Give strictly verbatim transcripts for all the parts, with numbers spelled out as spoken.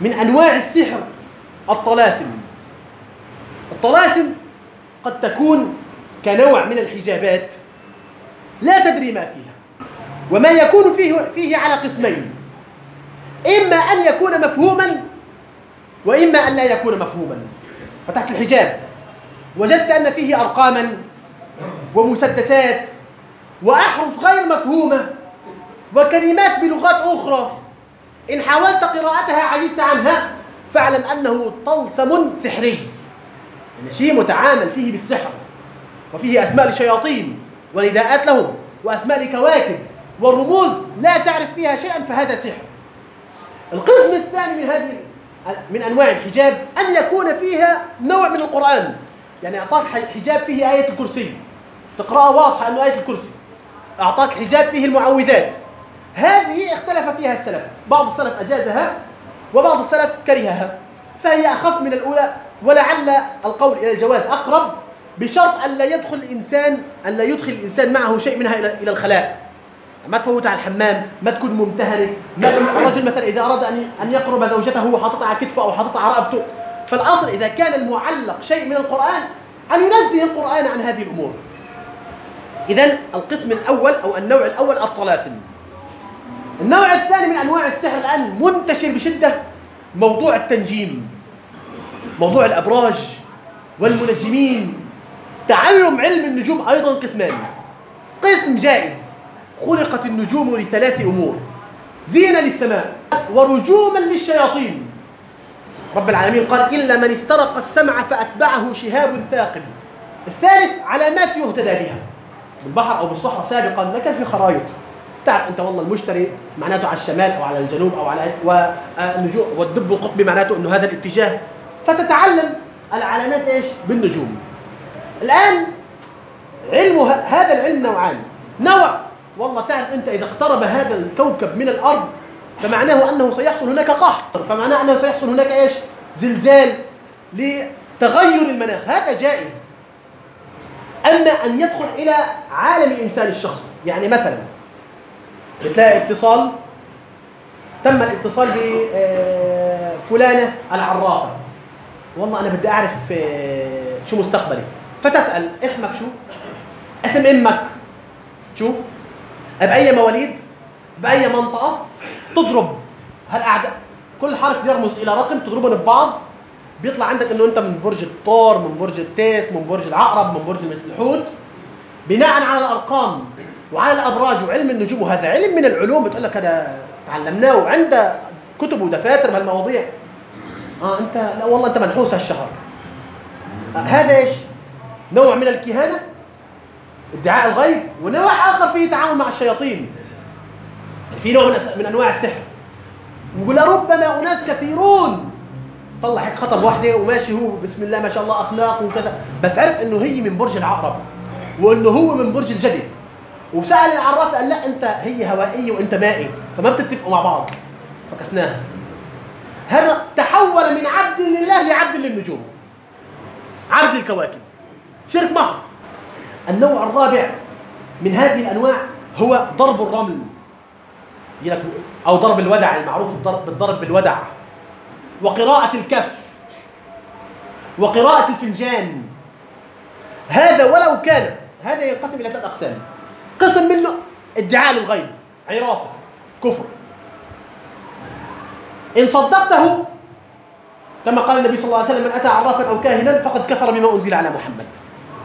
من أنواع السحر الطلاسم. الطلاسم قد تكون كنوع من الحجابات لا تدري ما فيها، وما يكون فيه, فيه على قسمين، إما أن يكون مفهوما وإما أن لا يكون مفهوما. فتحت الحجاب وجدت أن فيه أرقاما ومسدسات وأحرف غير مفهومة وكلمات بلغات أخرى، إن حاولت قراءتها عجزت عنها فاعلم أنه طلسم سحري، يعني شيء متعامل فيه بالسحر، وفيه أسماء للشياطين ونداءات لهم وأسماء لكواكب والرموز لا تعرف فيها شيئا، فهذا سحر. القسم الثاني من هذه من أنواع الحجاب أن يكون فيها نوع من القرآن، يعني أعطاك حجاب فيه آية الكرسي تقرأها واضحة أنه آية الكرسي، أعطاك حجاب فيه المعوذات، هذه اختلف فيها السلف، بعض السلف أجازها وبعض السلف كرهها، فهي أخف من الأولى، ولعل القول إلى الجواز أقرب، بشرط ألا يدخل الإنسان ألا يدخل الإنسان معه شيء منها إلى الخلاء، ما تفوت على الحمام، ما تكون ممتهرة، ما الرجل مثلا إذا أراد أن يقرب زوجته وحاططها على كتفه أو حاططها على رقبته، فالأصل إذا كان المعلق شيء من القرآن أن ينزه القرآن عن هذه الأمور. إذن القسم الأول أو النوع الأول الطلاسم. النوع الثاني من أنواع السحر الآن منتشر بشدة موضوع التنجيم، موضوع الأبراج والمنجمين، تعلم علم النجوم أيضا قسمان. قسم جائز، خلقت النجوم لثلاث أمور، زينة للسماء ورجوما للشياطين، رب العالمين قال إلا من استرق السمع فأتبعه شهاب ثاقب. الثالث علامات يهتدى بها، بالبحر أو بالصحراء سابقا لكن في خرايط، تعرف أنت والله المشتري معناته على الشمال أو على الجنوب أو على والنجوم، والدب القطبي معناته أنه هذا الاتجاه، فتتعلم العلامات إيش بالنجوم. الآن علم هذا العلم نوعان، نوع والله تعرف أنت إذا اقترب هذا الكوكب من الأرض فمعناه أنه سيحصل هناك قحط، فمعناه أنه سيحصل هناك إيش زلزال لتغير المناخ، هذا جائز. أما أن يدخل إلى عالم الإنسان الشخصي، يعني مثلا بتلاقي اتصال، تم الاتصال بفلانة العرافة، والله أنا بدي أعرف شو مستقبلي، فتسأل اسمك شو؟ اسم أمك شو؟ بأي مواليد؟ بأي منطقة؟ تضرب هالأعداد، كل حرف بيرمز إلى رقم تضربهم ببعض، بيطلع عندك إنه أنت من برج الثور، من برج التيس، من برج العقرب، من برج الحوت، بناء على الأرقام وعلى الأبراج وعلم النجوم، وهذا علم من العلوم بتقول لك هذا تعلمناه وعنده كتب ودفاتر بهالمواضيع. آه أنت لا والله أنت منحوس هالشهر. آه هذا إيش؟ نوع من الكهانة، ادعاء الغيب، ونوع آخر فيه تعامل مع الشياطين، يعني في نوع من, من أنواع السحر. ويقول ربما أناس كثيرون طلع هيك خطب واحدة وماشي هو بسم الله ما شاء الله أخلاق وكذا، بس عرف إنه هي من برج العقرب وإنه هو من برج الجدي، وسأل العراف قال لا أنت هي هوائية وأنت مائي فما بتتفقوا مع بعض، فكسناها. هذا تحول من عبد لله لعبد للنجوم، عبد الكواكب، شرك محض. النوع الرابع من هذه الأنواع هو ضرب الرمل أو ضرب الودع، المعروف بالضرب بالودع، وقراءة الكف وقراءة الفنجان. هذا ولو كان هذا ينقسم إلى ثلاث أقسام، قسم منه ادعاء للغيب، عرافة، كفر، إن صدقته كما قال النبي صلى الله عليه وسلم من أتى عرافا أو كاهنا فقد كفر بما أنزل على محمد.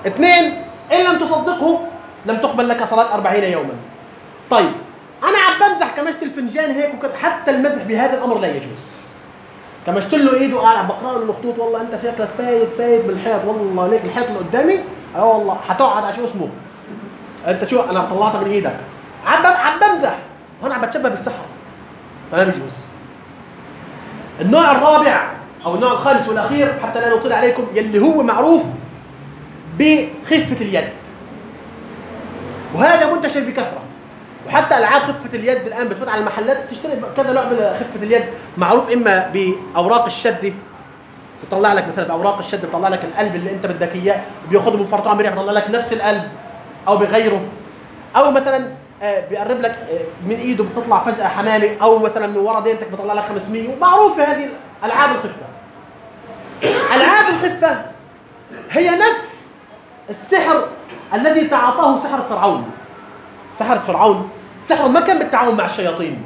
اثنين، إن لم تصدقه لم تقبل لك صلاة أربعين يوما. طيب أنا عم بمزح كمشت الفنجان هيك وكذا، حتى المزح بهذا الأمر لا يجوز، كمشت له إيده وقال عم بقرأ له الخطوط، والله أنت شكلك فايت فايت بالحيط، والله ليك الحيط اللي قدامي أه والله هتقعد على شو اسمه أنت شو أنا طلعتها من إيدك، عم عم بمزح، وأنا عم بتشبه بالسحر، فما بيجوز. النوع الرابع أو النوع الخامس والأخير حتى لا نطيل عليكم، يلي هو معروف بخفة اليد، وهذا منتشر بكثرة، وحتى ألعاب خفة اليد الآن بتفوت على المحلات تشتري كذا نوع من خفة اليد، معروف إما بأوراق الشدة، بيطلع لك مثلا بأوراق الشدة بيطلع لك القلب اللي أنت بدك إياه، بياخده من فرطان بيرجع بيطلع لك نفس القلب أو بغيره، أو مثلا بيقرب لك من ايده بتطلع فجاه حمامه، او مثلا من ورا دينتك بيطلع لك خمسمية، معروفه هذه العاب الخفه. العاب الخفه هي نفس السحر الذي تعاطاه سحر فرعون. سحر فرعون سحر ما كان بالتعاون مع الشياطين،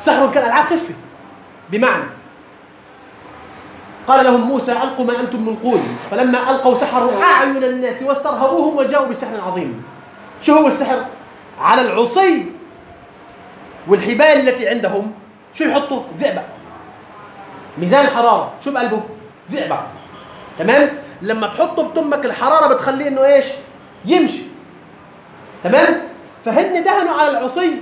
سحر كان العاب خفه. بمعنى قال لهم موسى القوا ما انتم ملقون، فلما القوا سحروا اعين الناس واسترهبوهم وجاءوا بسحر عظيم. شو هو السحر؟ على العصي والحبال التي عندهم شو يحطوا؟ زئبق. ميزان حراره شو بقلبه؟ زئبق. تمام؟ لما تحطه بتمك الحراره بتخليه انه ايش؟ يمشي. تمام؟ فهن دهنوا على العصي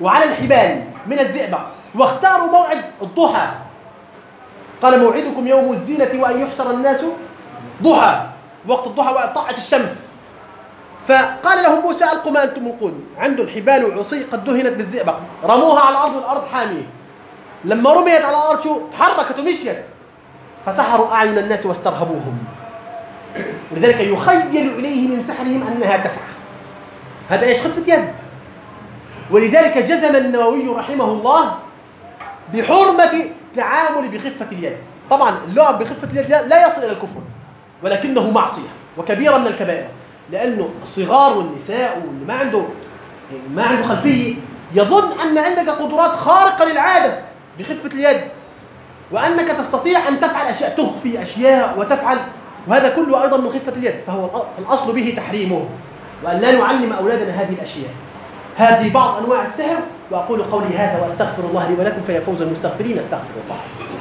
وعلى الحبال من الزئبق، واختاروا موعد الضحى. قال موعدكم يوم الزينه وان يحشر الناس ضحى، وقت الضحى وقت طلعت الشمس. فقال لهم موسى القوا ما انتم ملقون، عنده الحبال والعصي قد دهنت بالزئبق، رموها على الارض والارض حاميه. لما رميت على الارض شو؟ تحركت ومشيت، فسحروا اعين الناس واسترهبوهم. ولذلك يخيل اليه من سحرهم انها تسعى. هذا ايش؟ خفه يد. ولذلك جزم النووي رحمه الله بحرمه التعامل بخفه اليد. طبعا اللعب بخفه اليد لا يصل الى الكفر، ولكنه معصيه وكبيره من الكبائر، لانه الصغار والنساء واللي ما عنده ما عنده خلفيه يظن ان عندك قدرات خارقه للعاده بخفه اليد، وانك تستطيع ان تفعل اشياء، تخفي اشياء وتفعل، وهذا كله ايضا من خفه اليد، فهو الاصل به تحريمه، وان لا نعلم اولادنا هذه الاشياء. هذه بعض انواع السحر، واقول قولي هذا واستغفر الله لي ولكم فيا فوز المستغفرين، استغفر الله.